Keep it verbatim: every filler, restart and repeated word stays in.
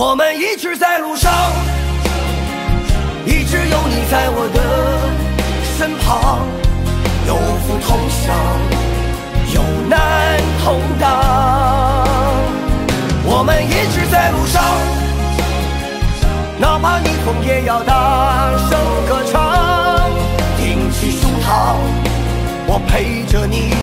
我们一直在路上，一直有你在我的身旁，有福同享，有难同当。我们一直在路上，哪怕逆风也要大声歌唱。挺起胸膛，我陪着你。